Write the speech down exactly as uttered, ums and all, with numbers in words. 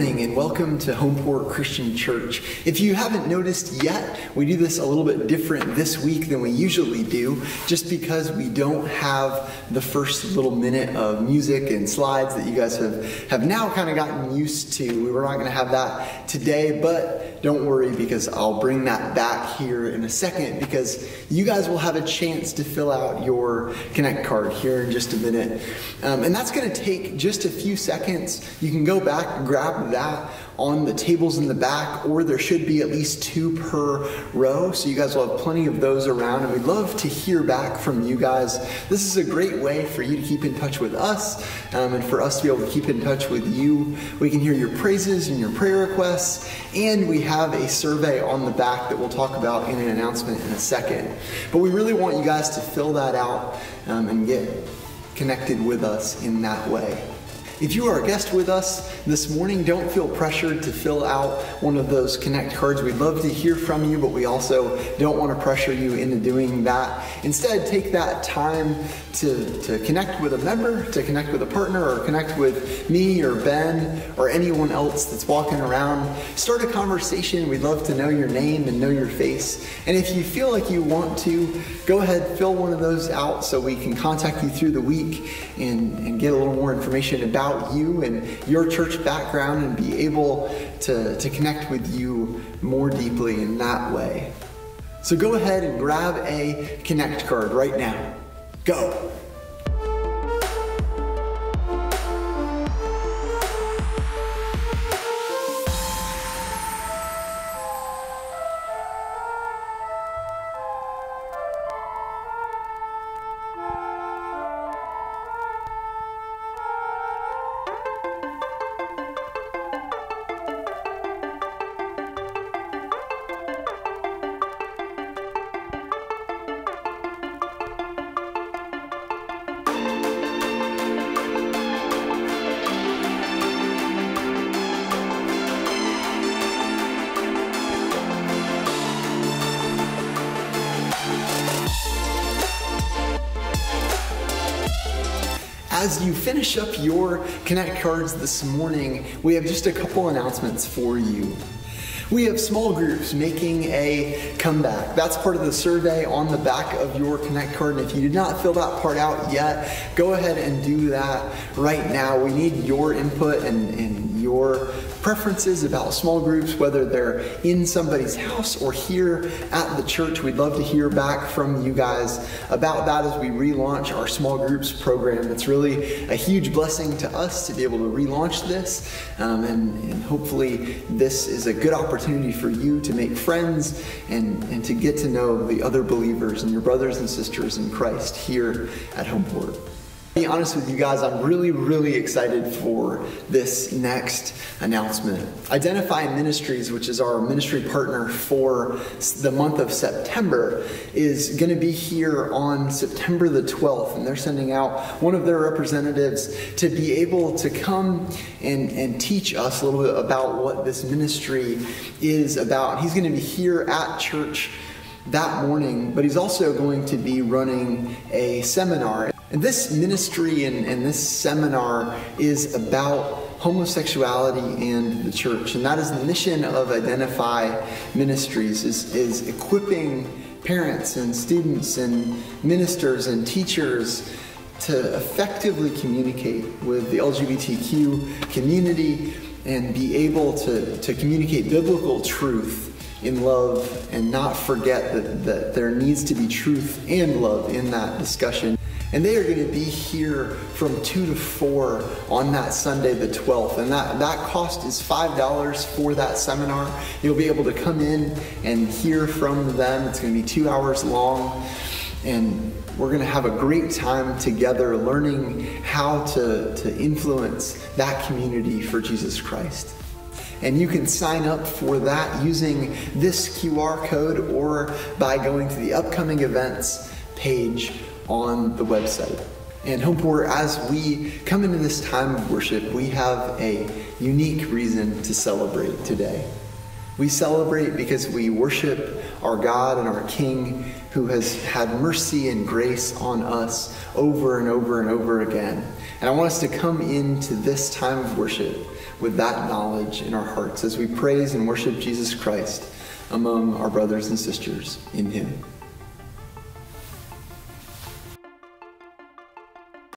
morning and welcome to Homeport Christian Church. If you haven't noticed yet, we do this a little bit different this week than we usually do, just because we don't have the first little minute of music and slides that you guys have, have now kind of gotten used to. We were not going to have that today, but don't worry, because I'll bring that back here in a second, because you guys will have a chance to fill out your Connect card here in just a minute. Um, and that's going to take just a few seconds. You can go back and grab that on the tables in the back, or there should be at least two per row, so you guys will have plenty of those around, and we'd love to hear back from you guys. This is a great way for you to keep in touch with us, um, and for us to be able to keep in touch with you. We can hear your praises and your prayer requests, and we have a survey on the back that we'll talk about in an announcement in a second. But we really want you guys to fill that out um, and get connected with us in that way. If you are a guest with us this morning, don't feel pressured to fill out one of those Connect cards. We'd love to hear from you, but we also don't want to pressure you into doing that. Instead, take that time to, to connect with a member, to connect with a partner, or connect with me or Ben or anyone else that's walking around. Start a conversation. We'd love to know your name and know your face. And if you feel like you want to, go ahead, fill one of those out so we can contact you through the week and, and get a little more information about you and your church background, and be able to, to connect with you more deeply in that way. So go ahead and grab a Connect card right now. Go! As you finish up your Connect cards this morning, we have just a couple announcements for you. We have small groups making a comeback. That's part of the survey on the back of your Connect card, and if you did not fill that part out yet, go ahead and do that right now. We need your input and, and your preferences about small groups, whether they're in somebody's house or here at the church. We'd love to hear back from you guys about that as we relaunch our small groups program. It's really a huge blessing to us to be able to relaunch this, um, and, and hopefully this is a good opportunity for you to make friends and, and to get to know the other believers and your brothers and sisters in Christ here at Homeport. To be honest with you guys, I'm really, really excited for this next announcement. Identify Ministries, which is our ministry partner for the month of September, is going to be here on September the twelfth, and they're sending out one of their representatives to be able to come and, and teach us a little bit about what this ministry is about. He's going to be here at church that morning, but he's also going to be running a seminar. And this ministry and, and this seminar is about homosexuality and the church. And that is the mission of Identify Ministries, is, is equipping parents and students and ministers and teachers to effectively communicate with the L G B T Q community and be able to, to communicate biblical truth in love, and not forget that, that there needs to be truth and love in that discussion. And they are going to be here from two to four on that Sunday the twelfth. And that, that cost is five dollars for that seminar. You'll be able to come in and hear from them. It's going to be two hours long. And we're going to have a great time together learning how to, to influence that community for Jesus Christ. And you can sign up for that using this Q R code or by going to the upcoming events page on the website. And Homeport, as we come into this time of worship, we have a unique reason to celebrate today. We celebrate because we worship our God and our King who has had mercy and grace on us over and over and over again. And I want us to come into this time of worship with that knowledge in our hearts as we praise and worship Jesus Christ among our brothers and sisters in Him.